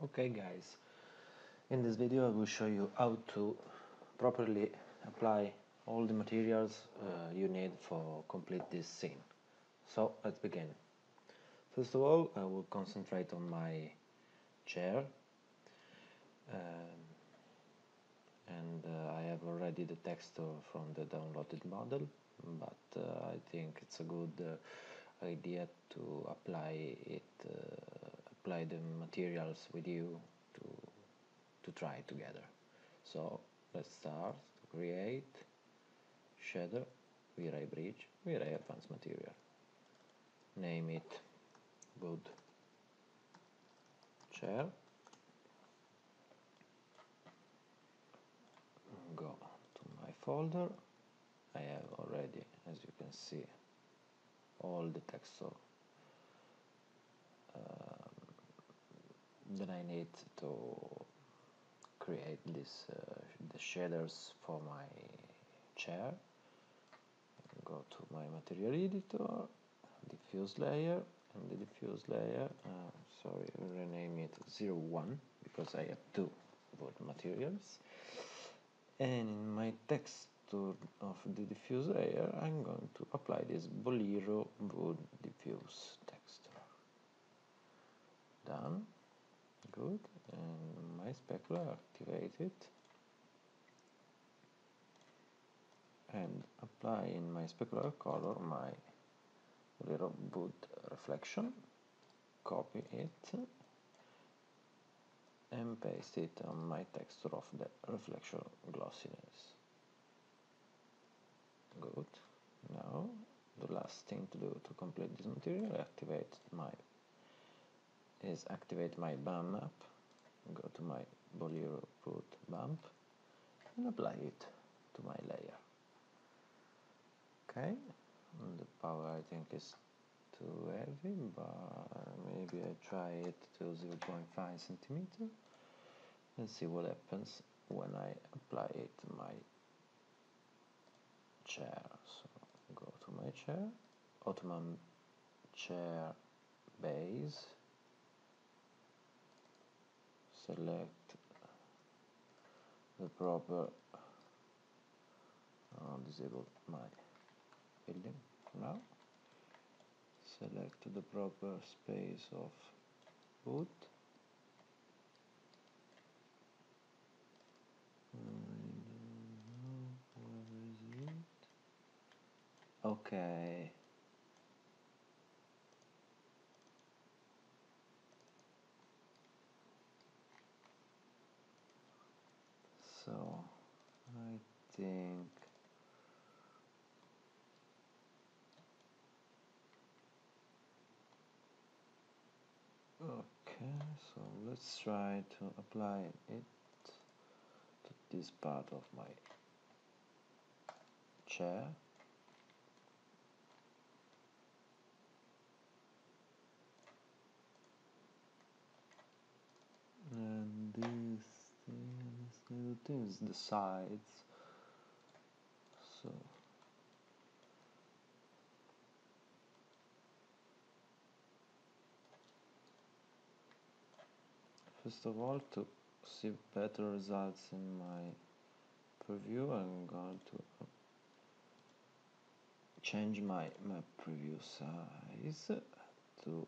Okay guys, in this video I will show you how to properly apply all the materials you need for complete this scene. So let's begin. First of all, I will concentrate on my chair, and I have already the texture from the downloaded model, but I think it's a good idea to apply it the materials with you to try together. So let's start to create shader, V-Ray bridge, V-Ray advanced material, name it good chair, go to my folder. I have already, as you can see, all the texture that I need to create this the shaders for my chair. Go to my material editor, diffuse layer, and the diffuse layer, sorry, rename it 01 because I have two both materials. And in my texture of the diffuse layer, I'm going to apply this Bolero wood diffuse texture. Done. Good, and my specular, activate it and apply in my specular color my little boot reflection, copy it and paste it on my texture of the reflection glossiness. Good, now the last thing to do to complete this material, activate my bump map, go to my Bolero boot bump and apply it to my layer. Okay, and the power I think is too heavy, but maybe I try it to 0.5 cm and see what happens when I apply it to my chair. So go to my chair, Ottoman chair base, select the proper, disable my building now, select the proper space of wood, okay. So I think okay, so let's try to apply it to this part of my chair. And this little things, the sides, so first of all, to see better results in my preview, I'm going to change my map preview size to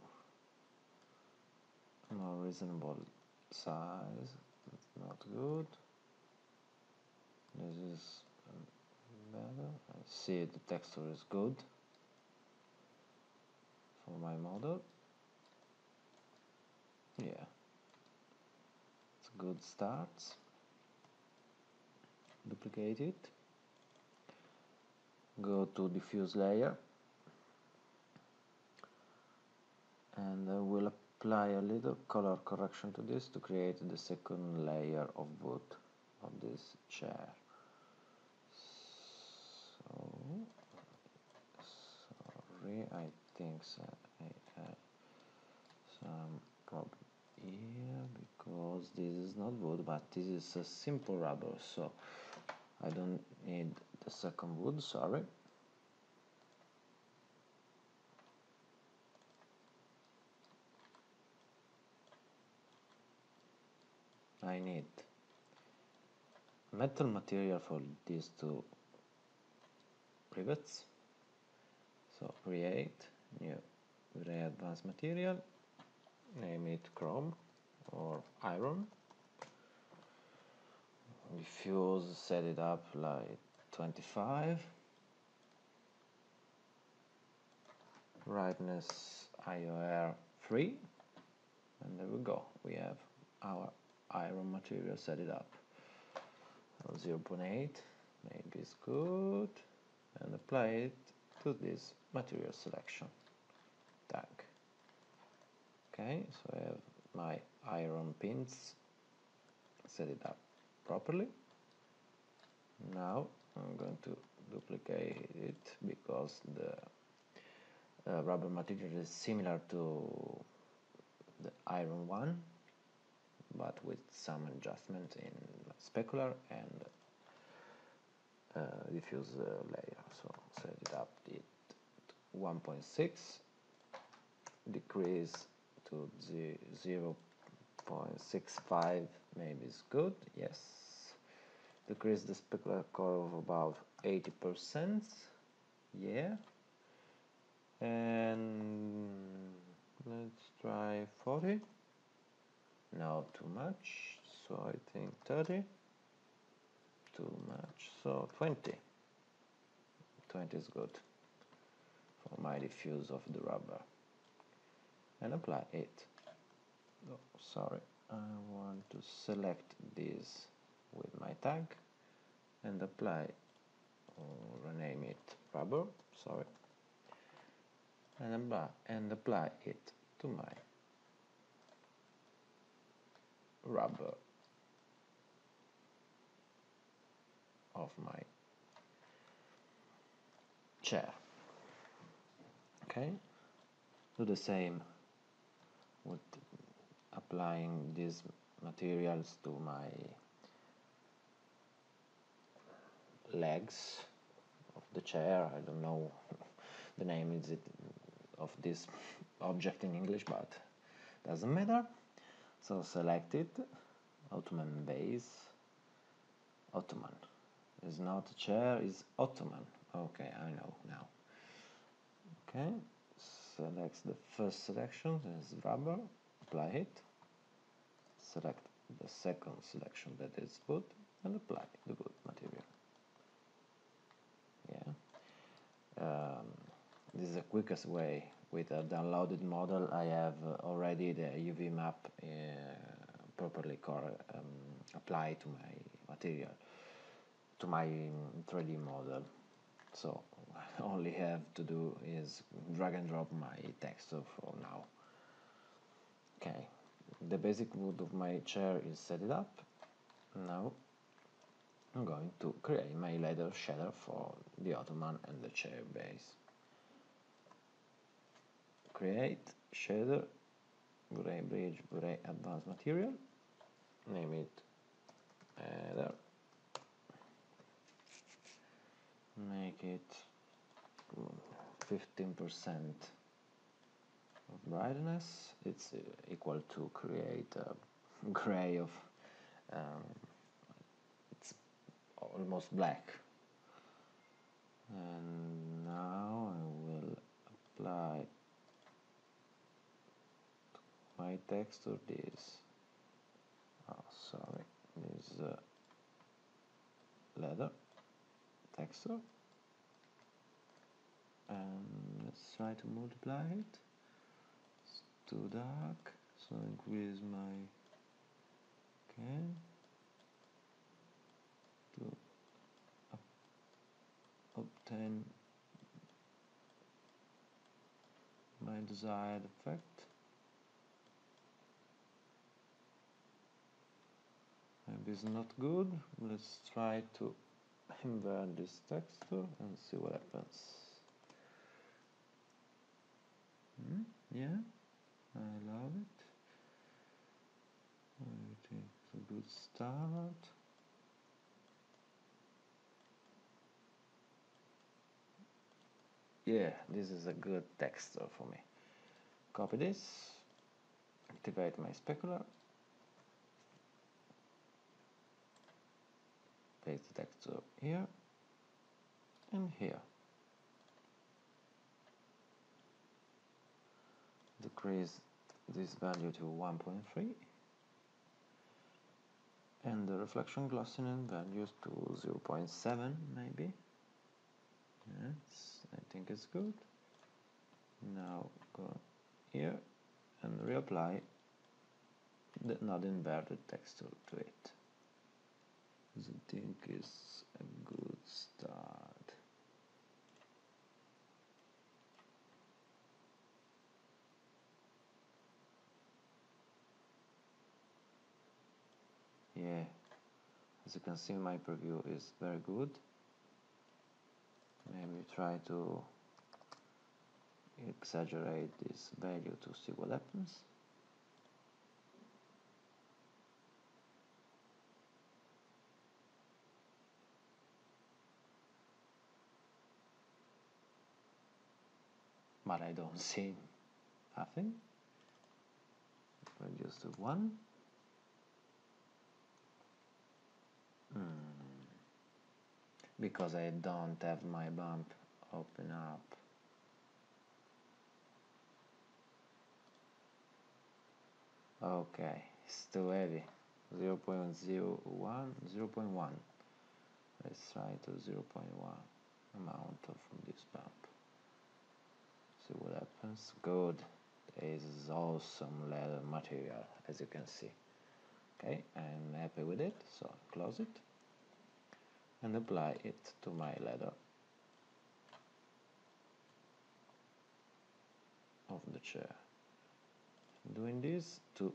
a more reasonable size. That's not good. This is better. I see the texture is good for my model. Yeah, it's a good start. Duplicate it. Go to diffuse layer, and I will apply a little color correction to this to create the second layer of wood of this chair. So sorry, I think I have some problem here because this is not wood, but this is a simple rubber, so I don't need the second wood, sorry. I need metal material for these two rivets. So create new V-Ray Advanced material, name it chrome or iron. Diffuse, set it up like 25. Brightness IOR 3, and there we go. We have our iron material set it up. 0.8 maybe is good, and apply it to this material selection tag. Okay, so I have my iron pins, set it up properly. Now I'm going to duplicate it because the rubber material is similar to the iron one, but with some adjustment in specular and diffuse layer. So set it up at 1.6, decrease to 0.65, maybe is good. Yes, decrease the specular curve about 80%. Yeah. And let's try 40. No, too much. So I think 30. Too much. So 20. 20 is good for my diffuse of the rubber. And apply it. Oh, sorry. I want to select this with my tag and apply or rename it rubber. Sorry. And apply it to my rubber of my chair. Okay, do the same with applying these materials to my legs of the chair. I don't know the name is it of this object in English, but doesn't matter. So select it, Ottoman base, Ottoman. It's not a chair, it's Ottoman. Okay, I know now. Okay, select the first selection, is rubber, apply it. Select the second selection, that is wood, and apply the wood material. Yeah. This is the quickest way. With a downloaded model, I have already the UV map properly applied to my material, to my 3D model. So I only have to do is drag and drop my texture for now. Okay, the basic wood of my chair is set it up. Now I'm going to create my leather shader for the Ottoman and the chair base. Create shader, V-Ray bridge, V-Ray advanced material, name it there, make it 15% of brightness. It's equal to create a gray of it's almost black. And now I will apply my texture this. Oh, sorry, this leather texture, and let's try to multiply it. It's too dark, so increase my okay to obtain my desired effect. Is not good. Let's try to invert this texture and see what happens. Yeah, I love it. I think it's a good start. Yeah, this is a good texture for me. Copy this, activate my specular. place the texture here and here. Decrease this value to 1.3 and the reflection glossiness values to 0.7 maybe. Yes, I think it's good. Now go here and reapply the not inverted texture to it. I think it's a good start. Yeah, as you can see, my preview is very good. Maybe try to exaggerate this value to see what happens. But I don't see nothing. Reduce to 1. Because I don't have my bump open up. Okay, it's too heavy. 0.01, 0.1. Let's try to 0.1 amount from this bump. See what happens. Good. This is awesome leather material, as you can see. Okay, I'm happy with it, so close it and apply it to my ladder of the chair. Doing this to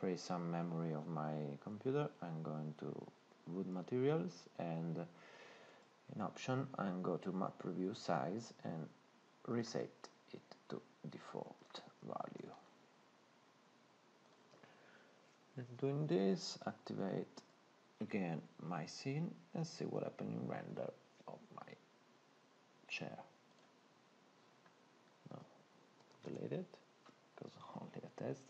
free some memory of my computer, I'm going to wood materials and in option I'm going to map preview size and reset it to default value. And doing this, activate again my scene and see what happens in render of my chair. No, delete it because only a test.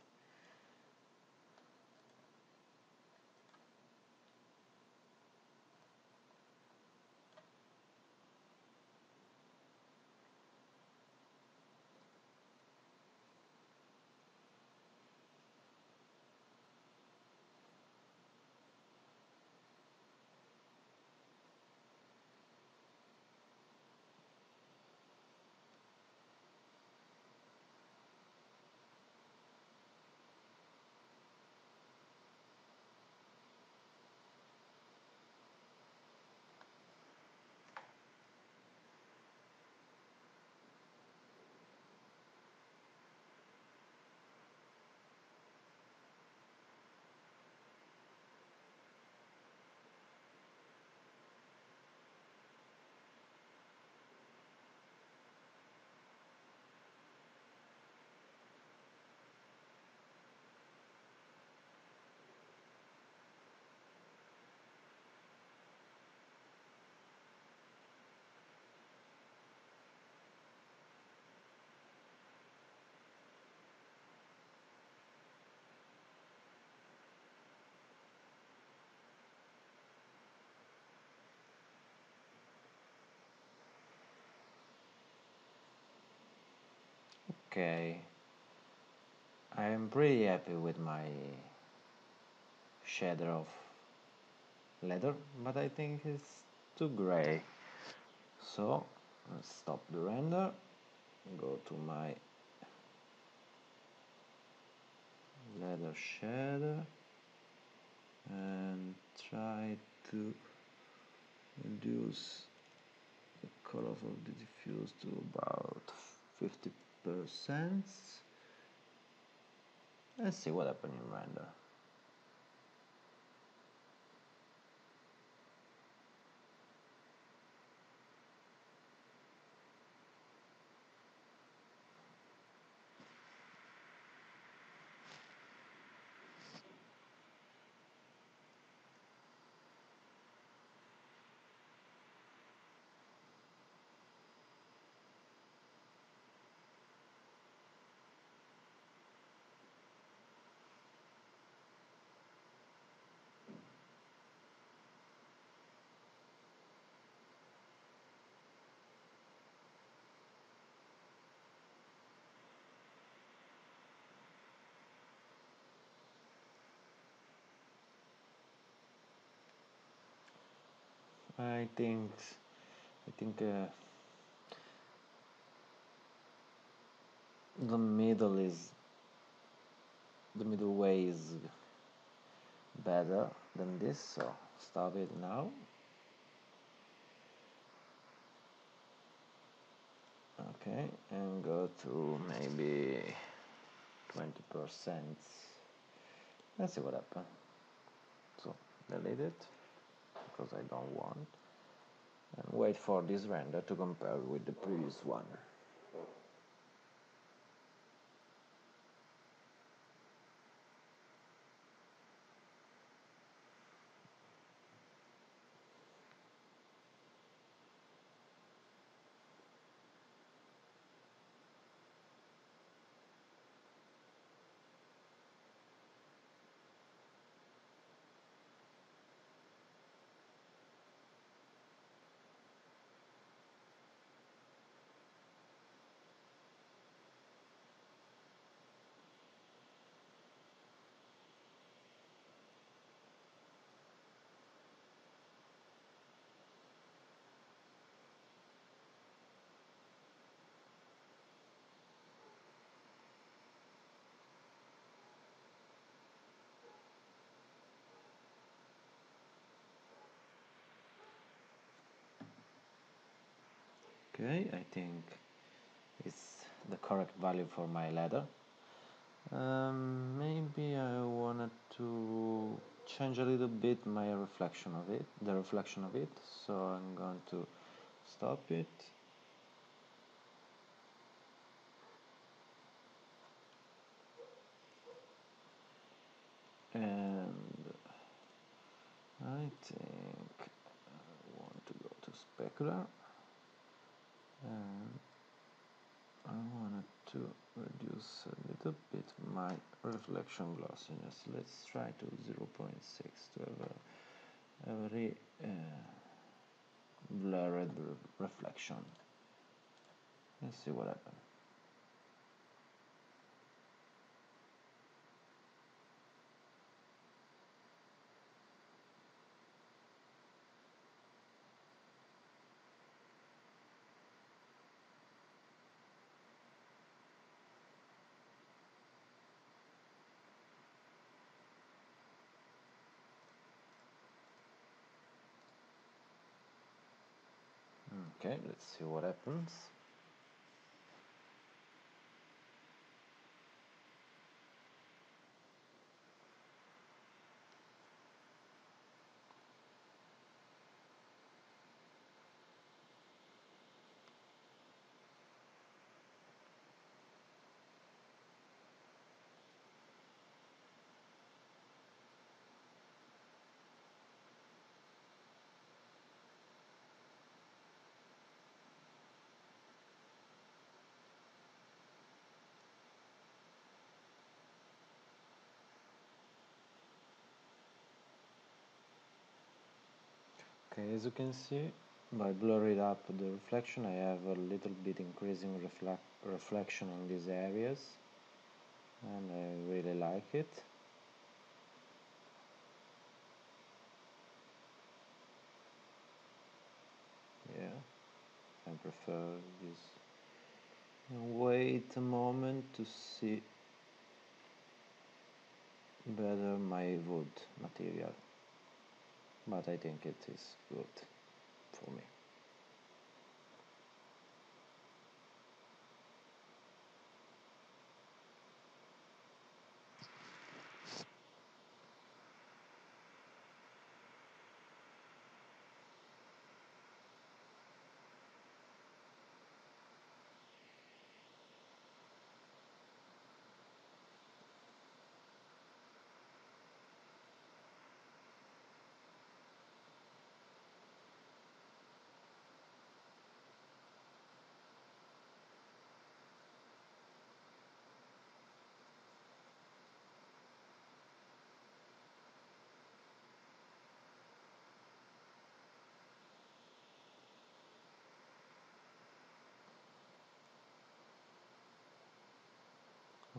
Okay, I am pretty happy with my shader of leather, but I think it's too gray. So let's stop the render, go to my leather shader and try to reduce the color of the diffuse to about 50%. Let's see what happened in render. I think the middle way is better than this, so stop it now. Okay, and go to maybe 20%. Let's see what happens. So delete it because I don't want, and wait for this render to compare with the previous one. Okay, I think it's the correct value for my ladder. Maybe I wanted to change a little bit my reflection of it, so I'm going to stop it. And I think I want to go to specular. And I wanted to reduce a little bit my reflection glossiness. Let's try to 0.6 to have a very blurred reflection. Let's see what happens. Okay, let's see what happens. Okay, as you can see, by blurring up the reflection, I have a little bit increasing reflection on these areas, and I really like it. Yeah, I prefer this. Wait a moment to see better my wood material. But I think it is good for me.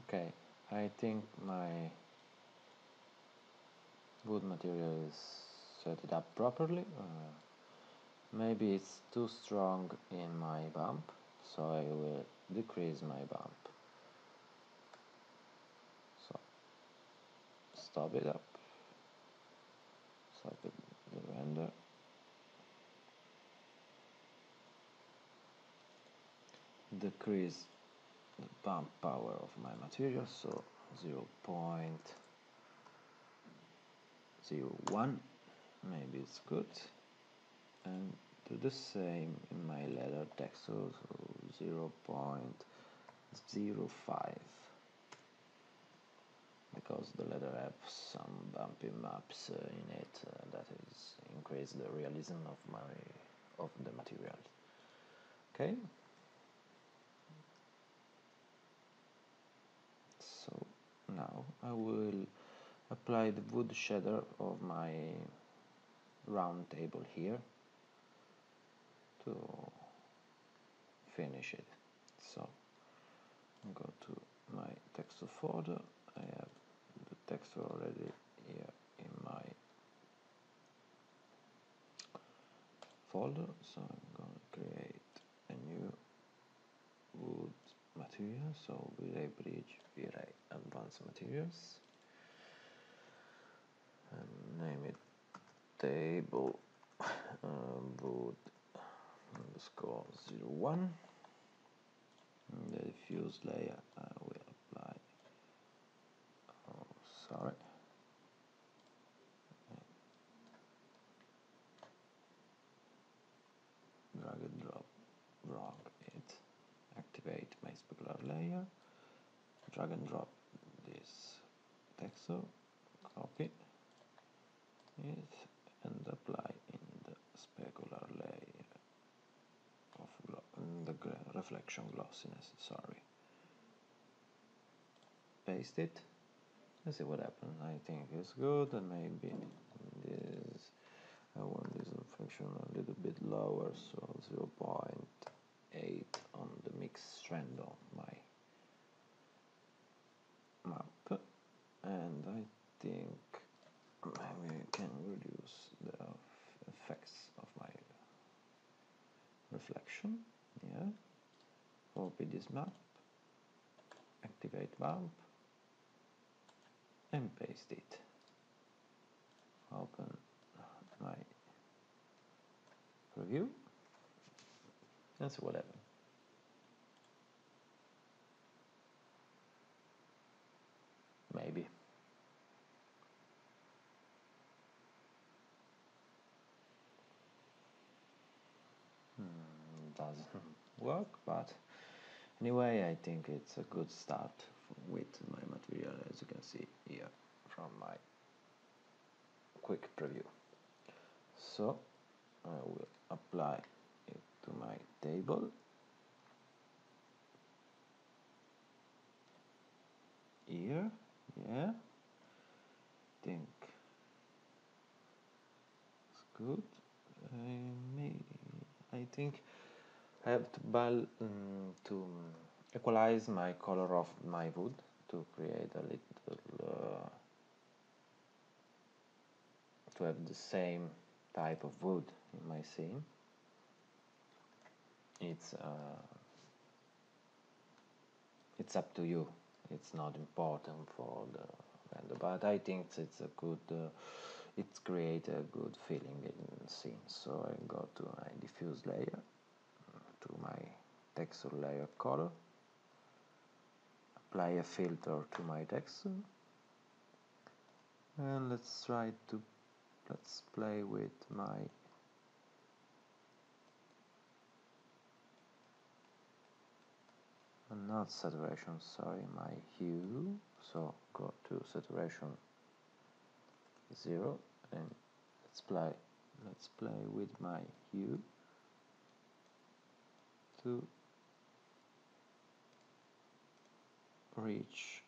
Okay, I think my wood material is set it up properly. Maybe it's too strong in my bump, so I will decrease my bump. So stop it up. Stop it, the render. Decrease the bump power of my material, so 0.01, maybe it's good. And do the same in my leather texture, so 0.05, because the leather have some bumpy maps in it that is increase the realism of the material. Okay. So now I will apply the wood shader of my round table here to finish it. So go to my texture folder. I have the texture already here in my folder, so I'm going to create a new wood material, so V-Ray Bridge, V-Ray Advanced Materials, and name it table wood underscore 01. In the diffuse layer I will apply, drag and drop it, activate my specular layer, drag and drop this texture, copy it and apply in the specular layer of reflection glossiness, paste it. Let's see what happens. I think it's good, and maybe this, I want this reflection a little bit lower, so 0.8 on the mix strand of my map, and I think maybe I can reduce the effects of my reflection. Yeah, copy this map, activate bump, and paste it. Open my preview. That's what happened. Maybe. Doesn't work, but anyway, I think it's a good start with my material, as you can see here from my quick preview. So I will apply it to my table here. Yeah, I think it's good. I think I have to equalize my color of my wood to create a little to have the same type of wood in my scene. It's up to you. It's not important for the render, but I think it's a good. It's create a good feeling in the scene. So I go to my diffuse layer, to my texture layer color. Apply a filter to my texture, and let's play with my not saturation, sorry, my hue. So go to saturation 0 and let's play with my hue to reach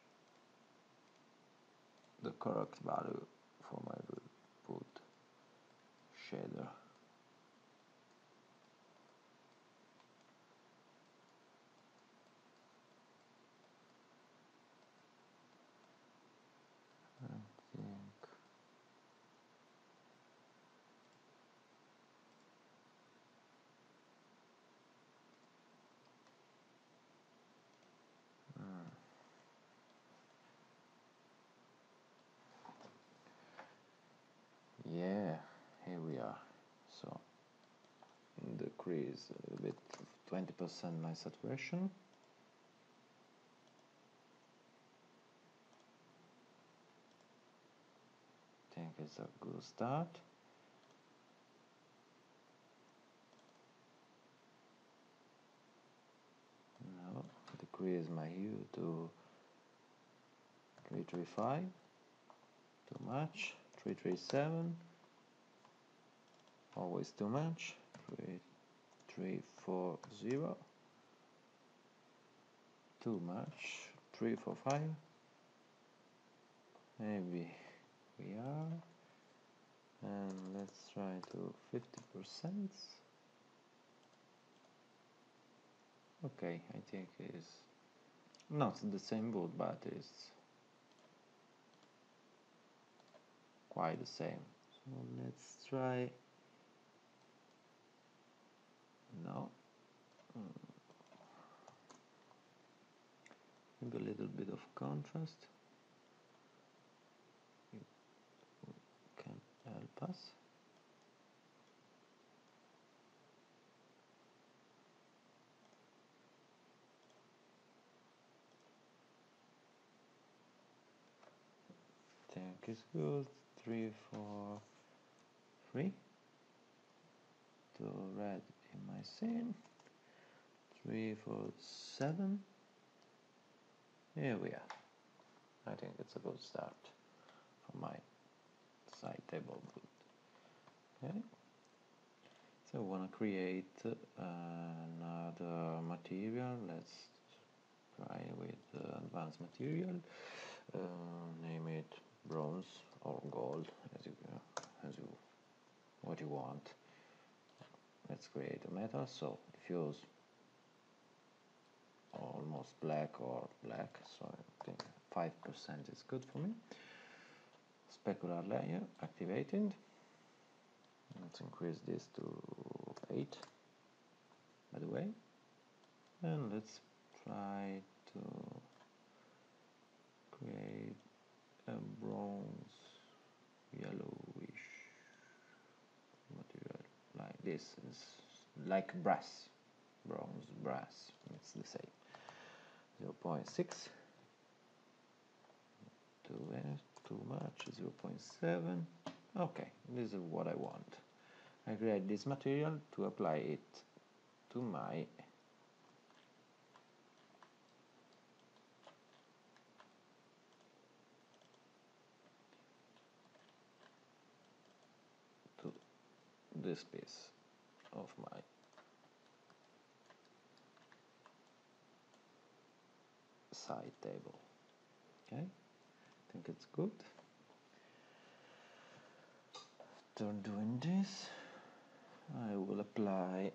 the correct value for my wood shader. increase with 20% my saturation. I think it's a good start. Now decrease my hue to 335, too much. 337, always too much. 340, too much. 345, maybe we are. And let's try to 50%. Okay, I think it's not the same boot, but it's quite the same. So let's try. No, maybe a little bit of contrast can help us. I think it's good. 343 to red in my scene. 347. Here we are. I think it's a good start for my side table boot. Okay. So I wanna create another material. Let's try with advanced material. Name it bronze or gold, as you what you want. Let's create a metal. So diffuse almost black or black. So I think 5% is good for me. Specular layer activated. Let's increase this to 8. By the way, and let's try to create a bronze yellowish material like this. It's like brass, bronze brass, it's the same. 0.6, too much. 0.7. okay, this is what I want. I create this material to apply it to my this piece of my side table. Okay, I think it's good. After doing this, I will apply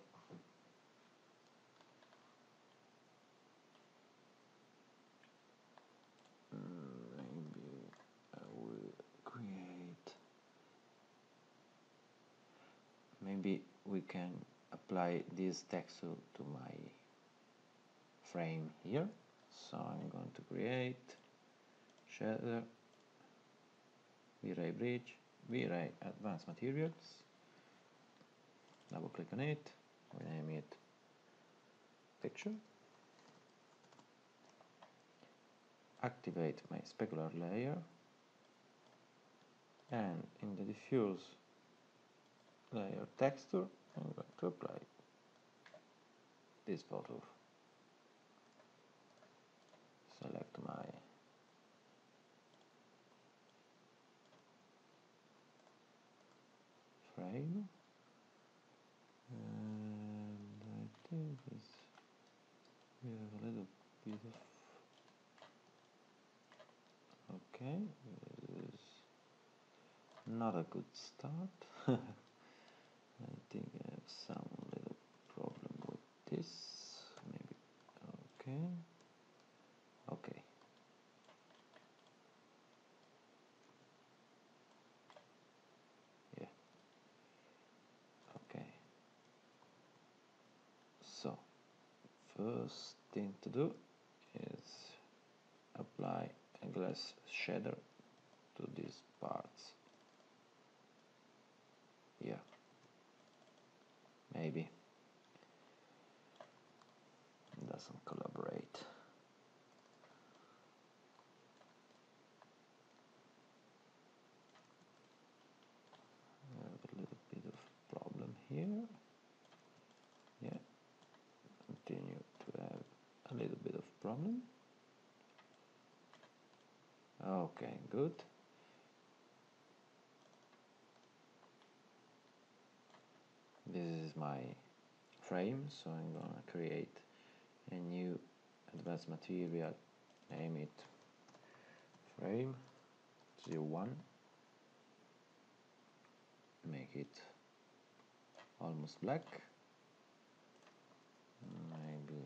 maybe we can apply this texture to my frame here. So I'm going to create shader, V-Ray bridge, V-Ray advanced materials, double click on it, rename it picture, activate my specular layer, and in the diffuse layer texture, I'm going to apply this photo. Select my frame, and I think this, we have a little bit of. Okay, this is not a good start. I think I have some little problem with this, maybe. Okay, okay. Yeah, okay. So, first thing to do is apply a glass shader to these parts. Yeah. Maybe doesn't collaborate. We have a little bit of problem here. Yeah, continue to have a little bit of problem. Okay, good. This is my frame, so I'm gonna create a new advanced material, name it frame 01, make it almost black. Maybe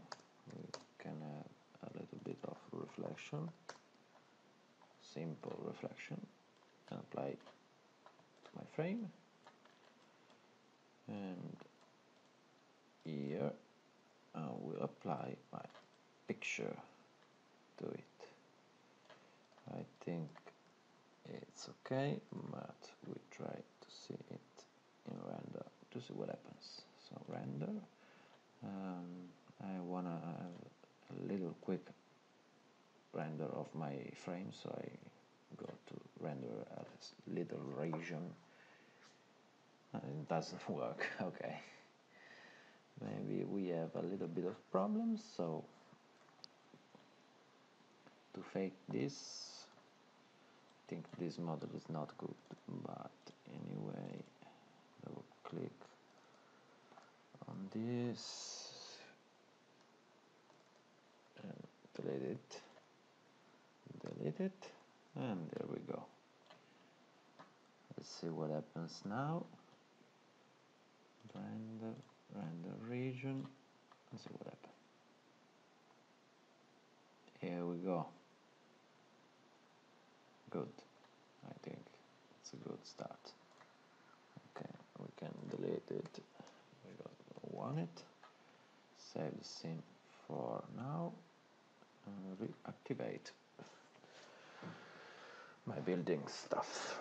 we can have a little bit of reflection, simple reflection, and apply to my frame. And here I will apply my picture to it. I think it's okay, but we try to see it in render to see what happens. So render, I wanna have a little quick render of my frame, so I go to render a little region. It doesn't work. Okay, maybe we have a little bit of problems, so to fake this, I think this model is not good, but anyway, double click on this and delete it, and there we go. Let's see what happens now. Render region, and see what happens. Here we go. Good, I think it's a good start. Okay, we can delete it. We don't want it. Save the scene for now and reactivate my building stuff.